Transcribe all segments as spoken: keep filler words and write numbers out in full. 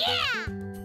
Oh, yeah! Hey!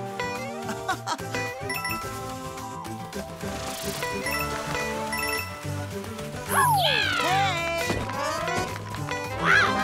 Wow!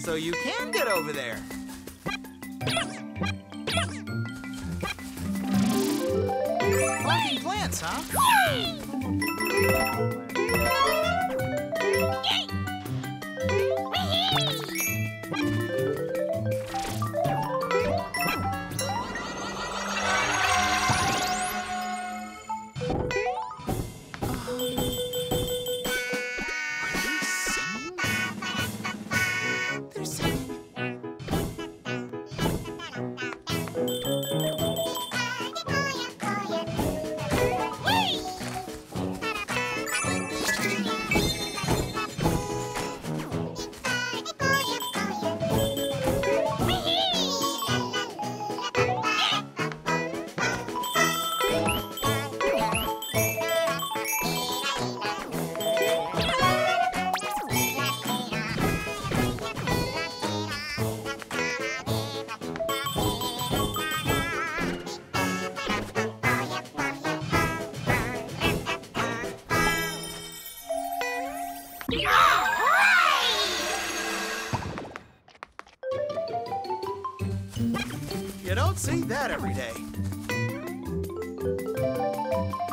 So you can get over there. Planting plants, huh? You don't see that every day.